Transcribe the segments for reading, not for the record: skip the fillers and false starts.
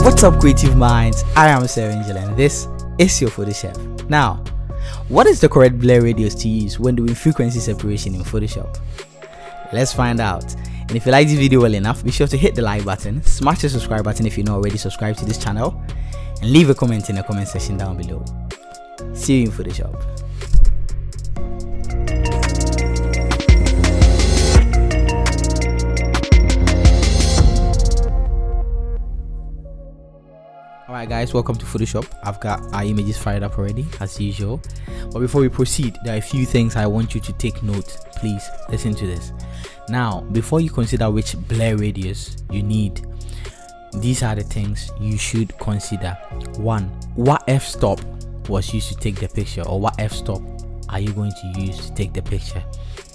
What's up, creative minds? I am Sir Angel and this is Your Photo Chef. Now, what is the correct blur radius to use when doing frequency separation in Photoshop? Let's find out. And if you like this video well enough, be sure to hit the like button, smash the subscribe button if you're not already subscribed to this channel, and leave a comment in the comment section down below. See you in Photoshop. Alright guys, welcome to Photoshop. I've got our images fired up already as usual, but before we proceed, there are a few things I want you to take note. Please listen to this. Now, before you consider which blur radius you need, these are the things you should consider. 1. What f-stop was used to take the picture, or what f-stop are you going to use to take the picture?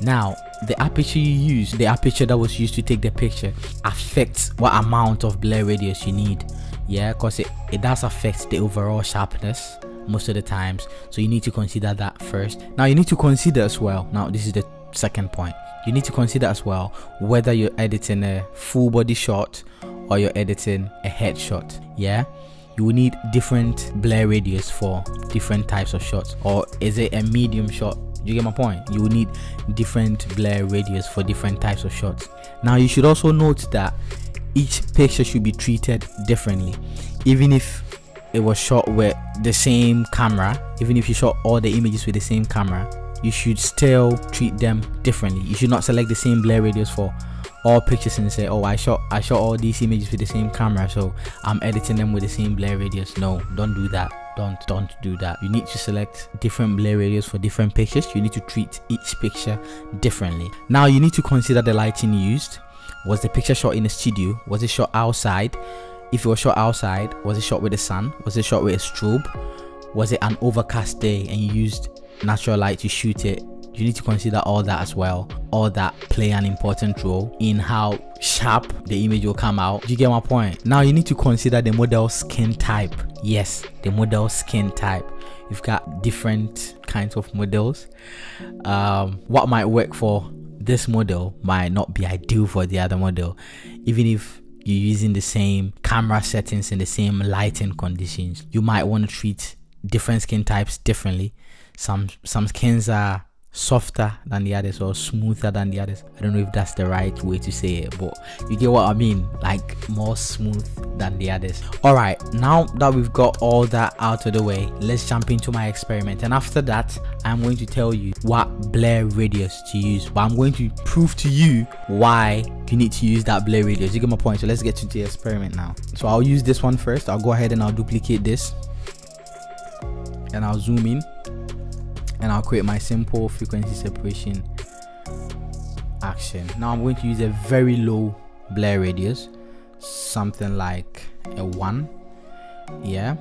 Now, the aperture you use, the aperture that was used to take the picture, affects what amount of blur radius you need. Yeah, because it does affect the overall sharpness most of the times, so you need to consider that first. Now you need to consider as well, now this is the second point, you need to consider as well whether you're editing a full body shot or you're editing a head shot. Yeah, you will need different blur radius for different types of shots, or is it a medium shot? You get my point? You will need different blur radius for different types of shots. Now you should also note that each picture should be treated differently. Even if it was shot with the same camera, even if you shot all the images with the same camera, you should still treat them differently. You should not select the same blur radius for all pictures and say, oh, I shot all these images with the same camera, so I'm editing them with the same blur radius. No, don't do that. Don't do that. You need to select different blur radius for different pictures. You need to treat each picture differently. Now you need to consider the lighting used. Was the picture shot in a studio? Was it shot outside? If it was shot outside, was it shot with the sun? Was it shot with a strobe? Was it an overcast day and you used natural light to shoot it? You need to consider all that as well. All that play an important role in how sharp the image will come out. You get my point? Now you need to consider the model skin type. Yes, the model skin type. You've got different kinds of models. What might work for this model might not be ideal for the other model, even if you're using the same camera settings and the same lighting conditions. You might want to treat different skin types differently. Some skins are softer than the others or smoother than the others. I don't know if that's the right way to say it, but you get what I mean, like more smooth than the others. All right, now that we've got all that out of the way, let's jump into my experiment, and after that I'm going to tell you what blur radius to use, but I'm going to prove to you why you need to use that blur radius. You get my point? So let's get to the experiment now. So I'll use this one first. I'll go ahead and I'll duplicate this and I'll zoom in and I'll create my simple frequency separation action. Now I'm going to use a very low blur radius, something like a 1. Yeah,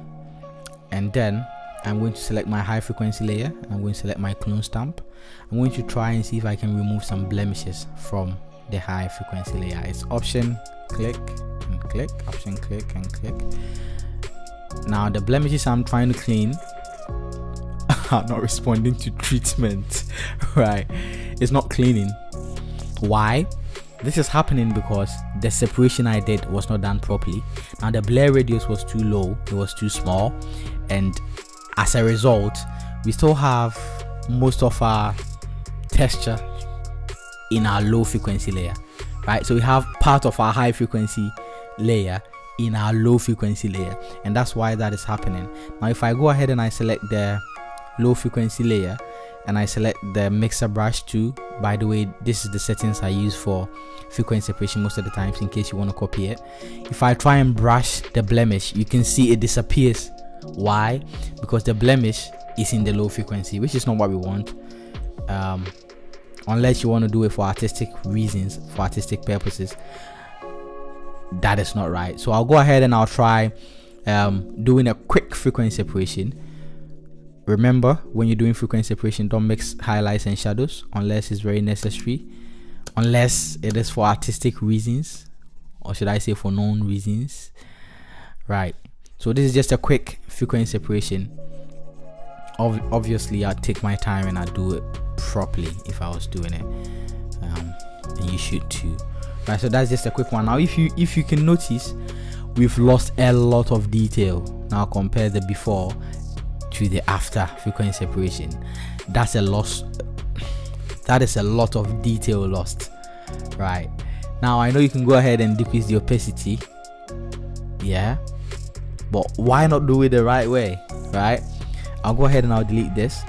and then I'm going to select my high frequency layer and I'm going to select my clone stamp. I'm going to try and see if I can remove some blemishes from the high frequency layer. It's option click and click, option click and click. Now the blemishes I'm trying to clean are not responding to treatment. Right, it's not cleaning. Why? This is happening because the separation I did was not done properly. Now the blur radius was too low, it was too small, and as a result we still have most of our texture in our low frequency layer. Right, so we have part of our high frequency layer in our low frequency layer, and that's why that is happening. Now if I go ahead and I select the low frequency layer and I select the mixer brush too. By the way, this is the settings I use for frequency separation most of the times, in case you want to copy it. If I try and brush the blemish, you can see it disappears. Why? Because the blemish is in the low frequency, which is not what we want, unless you want to do it for artistic reasons, for artistic purposes. That is not right. So I'll go ahead and I'll try doing a quick frequency separation. Remember, when you're doing frequency separation, don't mix highlights and shadows unless it's very necessary, unless it is for artistic reasons, or should I say for known reasons. Right, so this is just a quick frequency separation. Obviously I take my time and I do it properly if I was doing it, and you should too, right? So that's just a quick one. Now if you can notice, we've lost a lot of detail. Now compare the before to the after frequency separation. That's a loss. That is a lot of detail lost, right? Now I know you can go ahead and decrease the opacity, yeah, but why not do it the right way, right? I'll go ahead and I'll delete this,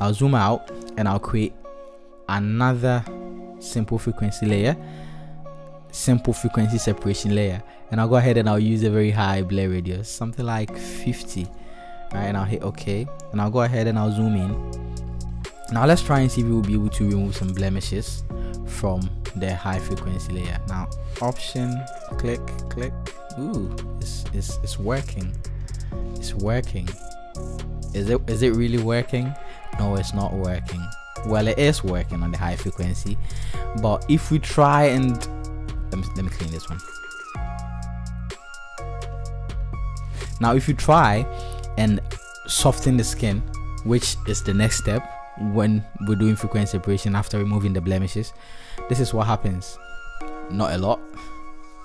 I'll zoom out, and I'll create another simple frequency layer, simple frequency separation layer, and I'll go ahead and I'll use a very high blur radius, something like 50, right? And I'll hit OK, and I'll go ahead and I'll zoom in. Now let's try and see if we will be able to remove some blemishes from the high frequency layer. Now option, click, click. Ooh, it's working. It's working. Is it really working? No, it's not working. Well, it is working on the high frequency, but if we try and let me clean this one. Now if you try and soften the skin, which is the next step when we're doing frequency separation after removing the blemishes, this is what happens. Not a lot.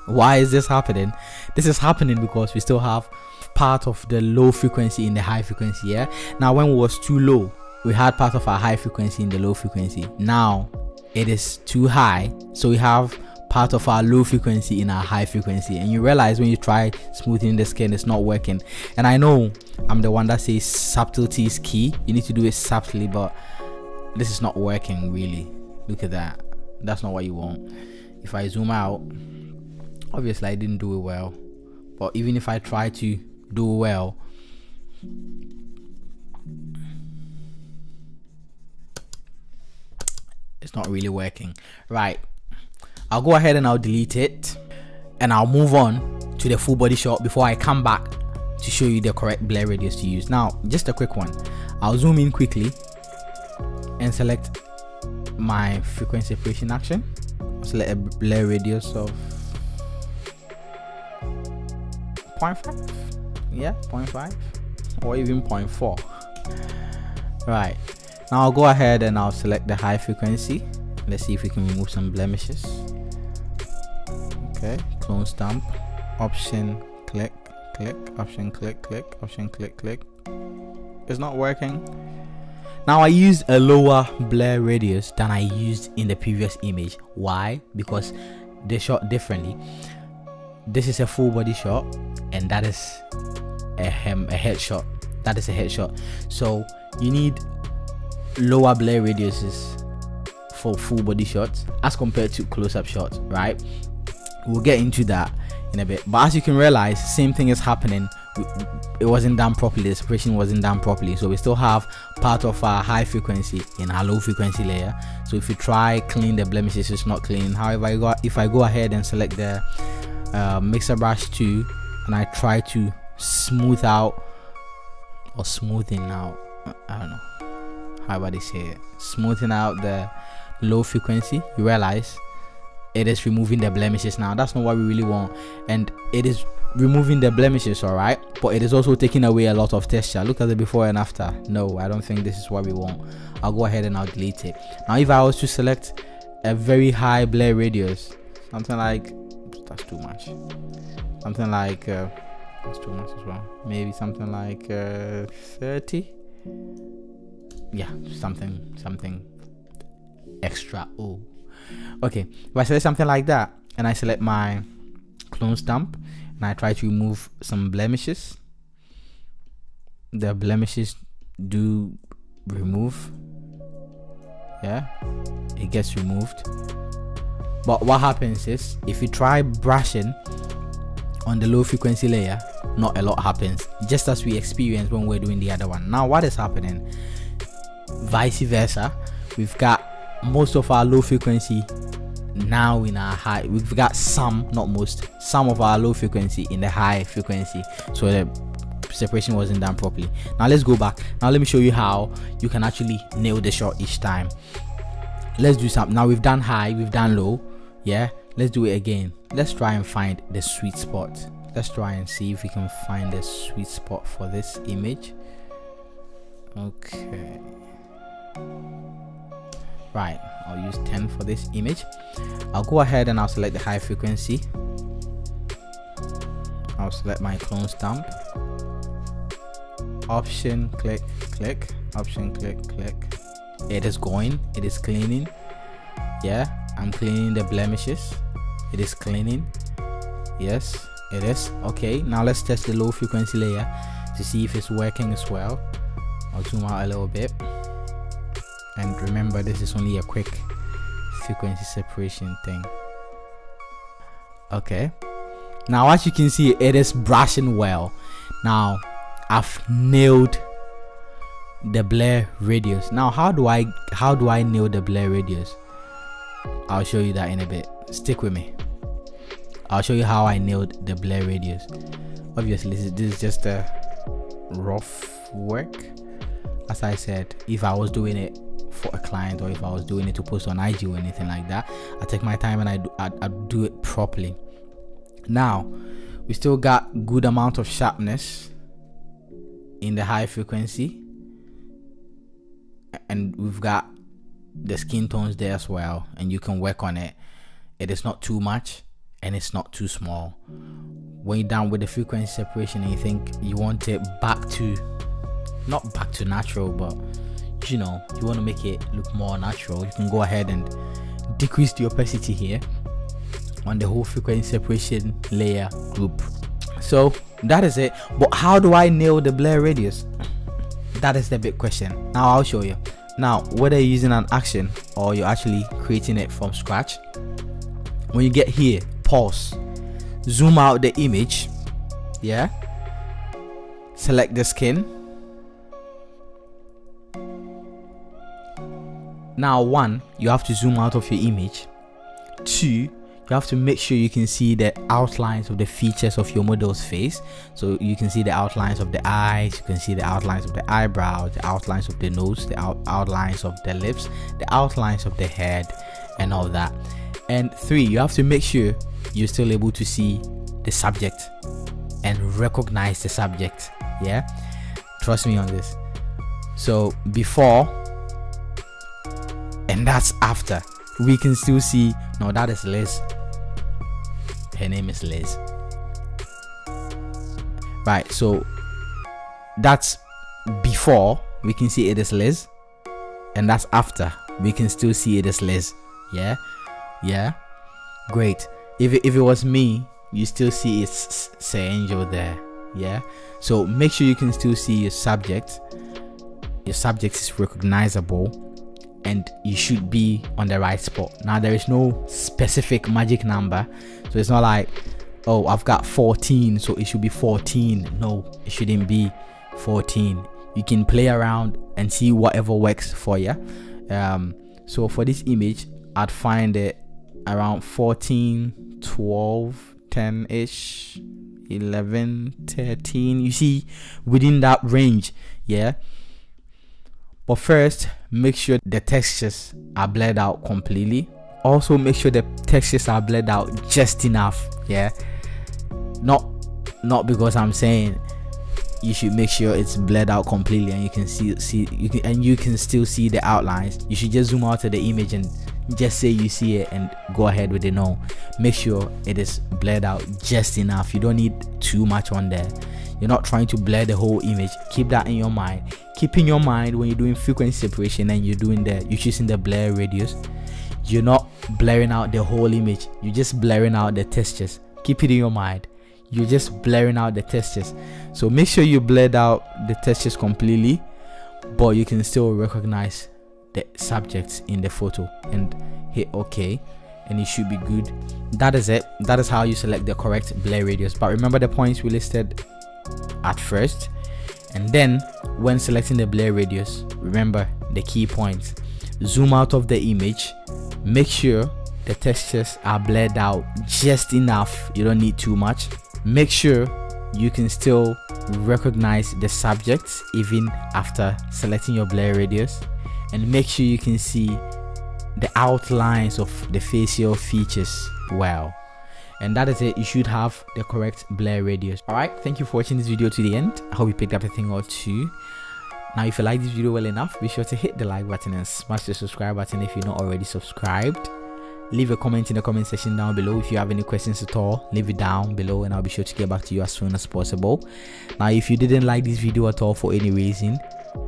Why is this happening? This is happening because we still have part of the low frequency in the high frequency. Yeah, now when it was too low, we had part of our high frequency in the low frequency. Now it is too high, so we have part of our low frequency in our high frequency. And you realize when you try smoothing the skin, it's not working. And I know I'm the one that says subtlety is key, you need to do it subtly, but this is not working really. Look at that, that's not what you want. If I zoom out, obviously I didn't do it well, but even if I try to do well, it's not really working, right? I'll go ahead and I'll delete it, and I'll move on to the full body shot before I come back to show you the correct blur radius to use. Now just a quick one, I'll zoom in quickly and select my frequency separation action, select a blur radius of 0.5, yeah, 0.5 or even 0.4. right, now I'll go ahead and I'll select the high frequency. Let's see if we can remove some blemishes. Okay, clone stamp, option, click, click, option, click, click, option, click, click. It's not working. Now I used a lower blur radius than I used in the previous image. Why? Because they shot differently. This is a full body shot, and that is a headshot. That is a headshot. So you need lower blur radiuses for full body shots as compared to close-up shots, right? We'll get into that in a bit, but as you can realize, same thing is happening. It wasn't done properly, the separation wasn't done properly, so we still have part of our high frequency in our low frequency layer. So if you try clean the blemishes, it's not clean. However, if I go ahead and select the mixer brush too, and I try to smooth out or smoothing out, I don't know how about they say it, smoothing out the low frequency, you realize it is removing the blemishes. Now that's not what we really want, and it is removing the blemishes, all right, but it is also taking away a lot of texture. Look at the before and after. No, I don't think this is what we want. I'll go ahead and I'll delete it. Now if I was to select a very high blur radius, something like that's too much, something like that's too much as well, maybe something like 30, yeah, something extra. Oh, okay, if I select something like that, and I select my clone stamp, and I try to remove some blemishes, the blemishes do remove, yeah, it gets removed. But what happens is, if you try brushing on the low frequency layer, not a lot happens, just as we experienced when we're doing the other one. Now what is happening, vice versa, we've got most of our low frequency now in our high, we've got some, not most, some of our low frequency in the high frequency, so the separation wasn't done properly. Now let's go back. Now let me show you how you can actually nail the shot each time. Let's do something. Now we've done high, we've done low, yeah, let's do it again. Let's try and find the sweet spot. Let's try and see if we can find the sweet spot for this image. Okay, Right, I'll use 10 for this image. I'll go ahead and I'll select the high frequency. I'll select my clone stamp. Option click, click, option click, click. It is going, it is cleaning. Yeah, I'm cleaning the blemishes. It is cleaning. Yes, it is. Okay, now let's test the low frequency layer to see if it's working as well. I'll zoom out a little bit. And remember, this is only a quick frequency separation thing. Okay, now as you can see, it is brushing well. Now I've nailed the blur radius. Now how do I nail the blur radius? I'll show you that in a bit. Stick with me. I'll show you how I nailed the blur radius. Obviously this is just a rough work. As I said, if I was doing it for a client or if I was doing it to post on IG or anything like that, I take my time and I do it properly. Now we still got good amount of sharpness in the high frequency, and we've got the skin tones there as well, and you can work on it. It is not too much and it's not too small. When you're done with the frequency separation and you think you want it back to, not back to natural, but you know, you want to make it look more natural, you can go ahead and decrease the opacity here on the whole frequency separation layer group. So that is it. But how do I nail the blur radius? That is the big question. Now I'll show you. Now whether you're using an action or you're actually creating it from scratch, when you get here, pause, zoom out the image, yeah, select the skin. Now 1, you have to zoom out of your image. 2, you have to make sure you can see the outlines of the features of your model's face. So you can see the outlines of the eyes, you can see the outlines of the eyebrows, the outlines of the nose, the outlines of the lips, the outlines of the head, and all that. And 3, you have to make sure you're still able to see the subject and recognize the subject. Yeah, trust me on this. So before and that's after, we can still see. No, that is Liz. Her name is Liz. Right, so that's before, we can see it is Liz, and that's after, we can still see it is Liz. Yeah, yeah, great. If it was me, you still see it's Sir Angel there. Yeah, so make sure you can still see your subject. Your subject is recognizable, and you should be on the right spot. Now there is no specific magic number, so it's not like, oh, I've got 14, so it should be 14. No, it shouldn't be 14. You can play around and see whatever works for you. So for this image, I'd find it around 14, 12, 10 ish, 11, 13. You see, within that range. Yeah, but first make sure the textures are blurred out completely. Also make sure the textures are blurred out just enough. Yeah, not because I'm saying you should make sure it's blurred out completely and you can see, and you can still see the outlines. You should just zoom out of the image and just say you see it and go ahead with it. No, make sure it is blurred out just enough. You don't need too much on there. You're not trying to blur the whole image. Keep that in your mind. Keep in your mind when you're doing frequency separation and you're choosing the blur radius, you're not blurring out the whole image. You're just blurring out the textures. Keep it in your mind. You're just blurring out the textures. So make sure you blurred out the textures completely, but you can still recognize the subjects in the photo, and hit OK, and it should be good. That is it. That is how you select the correct blur radius. But remember the points we listed at first, and then when selecting the blur radius, remember the key points. Zoom out of the image, make sure the textures are blurred out just enough. You don't need too much. Make sure you can still recognize the subjects even after selecting your blur radius, and make sure you can see the outlines of the facial features well. And that is it. You should have the correct blur radius. All right, thank you for watching this video to the end. I hope you picked up a thing or two. Now if you like this video well enough, be sure to hit the like button and smash the subscribe button if you're not already subscribed. Leave a comment in the comment section down below. If you have any questions at all, leave it down below and I'll be sure to get back to you as soon as possible. Now if you didn't like this video at all for any reason,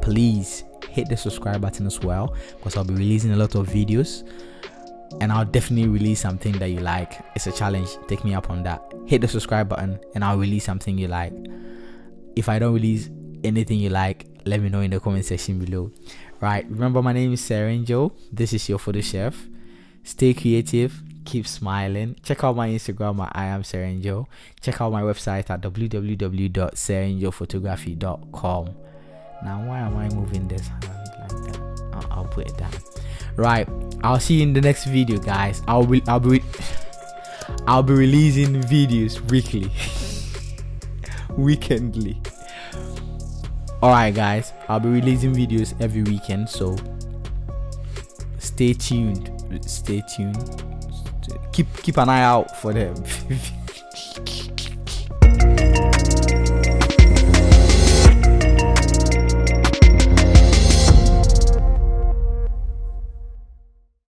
please hit the subscribe button as well, because I'll be releasing a lot of videos and I'll definitely release something that you like. It's a challenge, take me up on that. Hit the subscribe button and I'll release something you like. If I don't release anything you like, let me know in the comment section below. Right, remember, my name is Sir Angel. This is Your Photo Chef. Stay creative, keep smiling. Check out my Instagram at @IamSirAngel. Check out my website at www.sirangelphotography.com. Now why am I moving this like that? I'll put it down. Right, I'll see you in the next video, guys. I'll be releasing videos weekly. Weekendly. Alright guys, I'll be releasing videos every weekend, so stay tuned. Keep an eye out for them.